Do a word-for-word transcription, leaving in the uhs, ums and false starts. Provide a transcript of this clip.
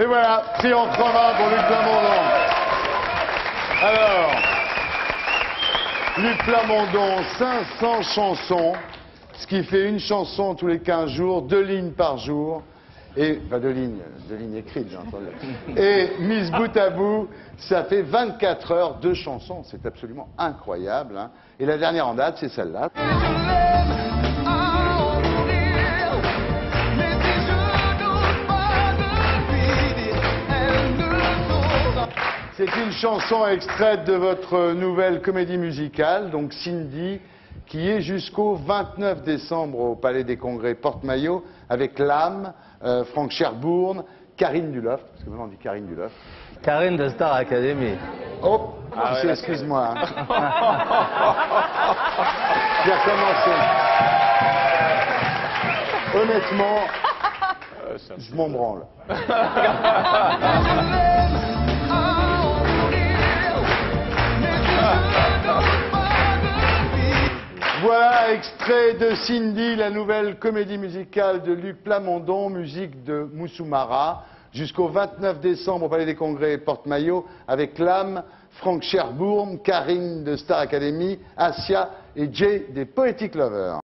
Et voilà, triomphe romain pour Luc Plamondon. Alors, Luc Plamondon, cinq cents chansons, ce qui fait une chanson tous les quinze jours, deux lignes par jour, et, enfin deux lignes, deux lignes écrites, j'entends. Et mise bout à bout, ça fait vingt-quatre heures de chansons, c'est absolument incroyable, hein. Et la dernière en date, c'est celle-là. C'est une chanson extraite de votre nouvelle comédie musicale, donc Cindy, qui est jusqu'au vingt-neuf décembre au Palais des Congrès Porte Maillot, avec l'âme, euh, Franck Sherbourne, Karine Duloff, parce que maintenant on dit Karine Duloff. Karine de Star Academy. Oh, ah ouais, excuse-moi. J'ai recommencé. Honnêtement, euh, je m'en branle. Voilà, extrait de Cindy, la nouvelle comédie musicale de Luc Plamondon, musique de Moussoumara, jusqu'au vingt-neuf décembre au Palais des Congrès et Porte Maillot, avec l'âme, Franck Sherbourne, Karine de Star Academy, Asia et Jay des Poetic Lovers.